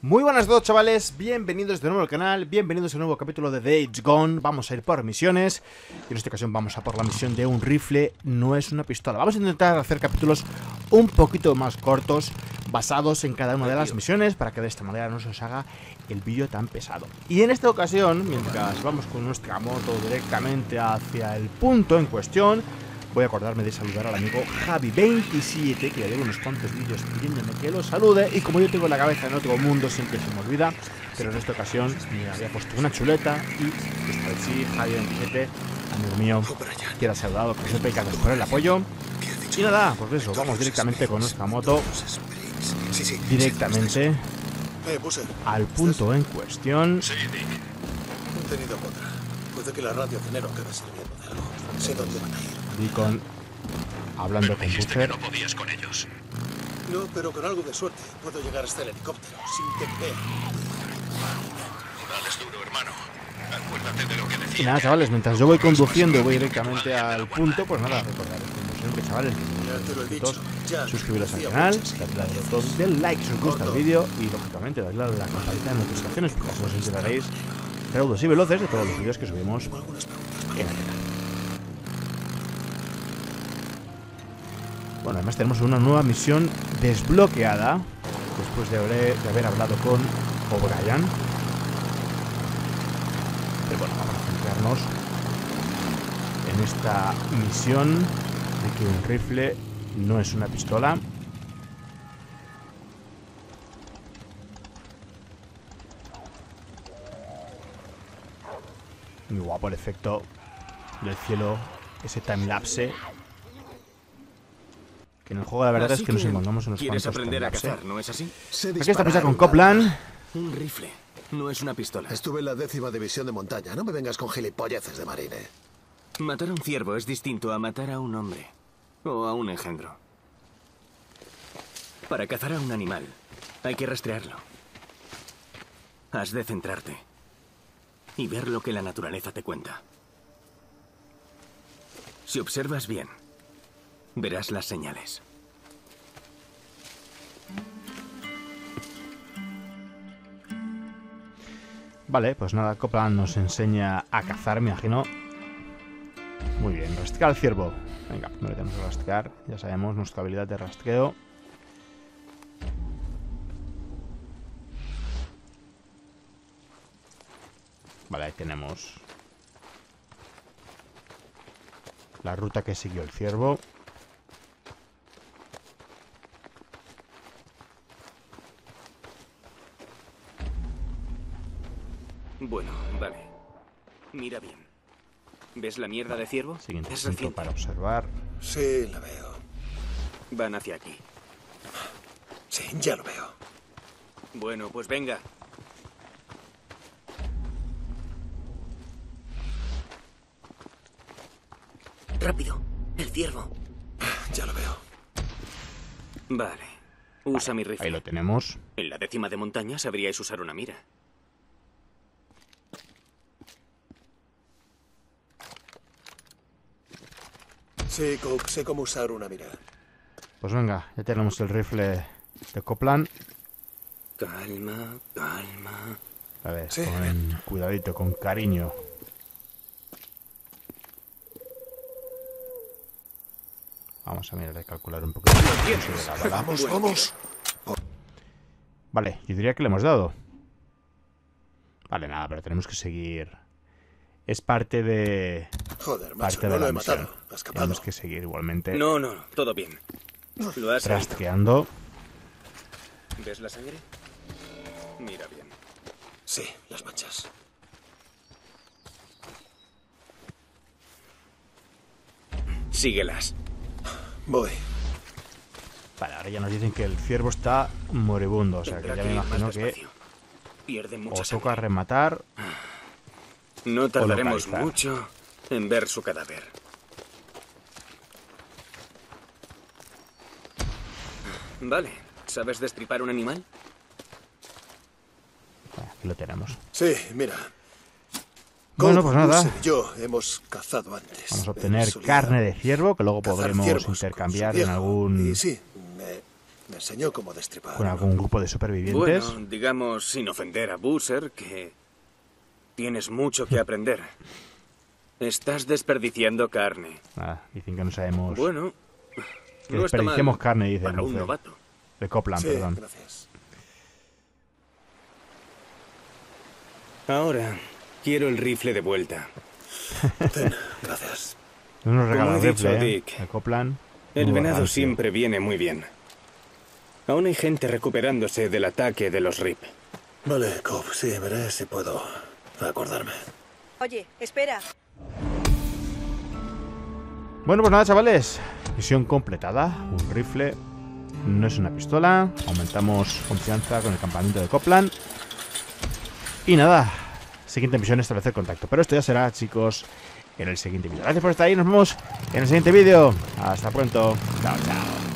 Muy buenas a todos, chavales, bienvenidos de nuevo al canal, bienvenidos a un nuevo capítulo de Days Gone. Vamos a ir por misiones, y en esta ocasión vamos a por la misión de un rifle, no es una pistola. Vamos a intentar hacer capítulos un poquito más cortos, basados en cada una de las misiones, para que de esta manera no se os haga el vídeo tan pesado. Y en esta ocasión, mientras vamos con nuestra moto directamente hacia el punto en cuestión, voy a acordarme de saludar al amigo Javi27, que ya llevo unos cuantos vídeos pidiéndome que lo salude. Y como yo tengo la cabeza en otro mundo, siempre se me olvida. Pero en esta ocasión me había puesto una chuleta y esta vez sí, Javi27, amigo mío, queda saludado, que siempre hay que agradecer el apoyo. Y nada, pues eso, vamos directamente con nuestra moto, directamente al punto en cuestión. He tenido otra. Puede que la radio de enero quede sirviendo de algo. No sé dónde van a ir. Y con... hablando con Buffer. No podías con ellos. No, pero con algo de suerte puedo llegar hasta el helicóptero sin que vean. Morales duro, hermano. Acuérdate de lo que decía. Y nada, chavales, mientras yo voy conduciendo y voy directamente al punto, pues nada, recordad, como siempre, chavales, suscribiros al canal, dadle al botón del like si os gusta el vídeo y, lógicamente, dadle a la campanita de notificaciones, porque así os enteraréis raudos y veloces de todos los vídeos que subimos en el canal. Bueno, además tenemos una nueva misión desbloqueada después de haber hablado con O'Brien. Pero bueno, vamos a centrarnos en esta misión de que un rifle no es una pistola. Muy guapo el efecto del cielo, ese timelapse. Que en el juego la verdad es que nos encontramos unos cuantos. ¿Quieres aprender a cazar, no es así? Aquí está pista con Copeland. Un rifle no es una pistola. Estuve en la 10ª división de montaña. No me vengas con gilipolleces de marine. Matar a un ciervo es distinto a matar a un hombre o a un engendro. Para cazar a un animal hay que rastrearlo. Has de centrarte y ver lo que la naturaleza te cuenta. Si observas bien, verás las señales. Vale, pues nada, Copeland nos enseña a cazar, me imagino. Muy bien, rastrear al ciervo. Venga, no le tenemos que rastrear. Ya sabemos nuestra habilidad de rastreo. Vale, ahí tenemos la ruta que siguió el ciervo. Bueno, vale. Mira bien. ¿Ves la mierda de ciervo? Siguiente punto para observar. Sí, la veo. Van hacia aquí. Sí, ya lo veo. Bueno, pues venga. Rápido, el ciervo. Ya lo veo. Vale. Usa mi rifle. Ahí lo tenemos. En la 10ª de montaña sabríais usar una mira. Sí, sé cómo usar una mira. Pues venga, ya tenemos el rifle de Copeland. Calma, calma. A ver, sí, con cuidadito, con cariño. Vamos a mirar de calcular un poquito. Vamos, vamos. Vale, yo diría que le hemos dado. Vale, nada, pero tenemos que seguir. Es parte de... Joder, macho, parte de no la misión. Tenemos que seguir igualmente. No, no, todo bien. Lo has rastreando. ¿Ves la sangre? Mira bien. Sí, las manchas. Síguelas. Voy. Vale, ahora ya nos dicen que el ciervo está moribundo. O sea, que ya me imagino que o toca rematar. No tardaremos mucho en ver su cadáver. Vale, ¿sabes destripar un animal? Aquí lo tenemos. Sí, mira. Bueno, pues nada. Yo hemos cazado antes. Vamos a obtener carne de ciervo que luego podremos intercambiar en algún Me enseñó cómo destripar. ¿Con algún grupo de supervivientes? Bueno, digamos, sin ofender a Boozer, que tienes mucho que aprender. Estás desperdiciando carne. Ah, dicen que no sabemos... Bueno, que no desperdiciamos carne, dice para un novato. De Copeland, sí, perdón. Gracias. Ahora, quiero el rifle de vuelta. Ten, gracias. No nos regala el rifle, Dick, de Copeland. El venado siempre viene muy bien. Aún hay gente recuperándose del ataque de los RIP. Vale, Cobb, sí, veré si puedo acordarme. Oye, espera. Bueno, pues nada, chavales. Misión completada. Un rifle. No es una pistola. Aumentamos confianza con el campamento de Copeland. Y nada. Siguiente misión, establecer contacto. Pero esto ya será, chicos, en el siguiente vídeo. Gracias por estar ahí. Nos vemos en el siguiente vídeo. Hasta pronto. Chao, chao.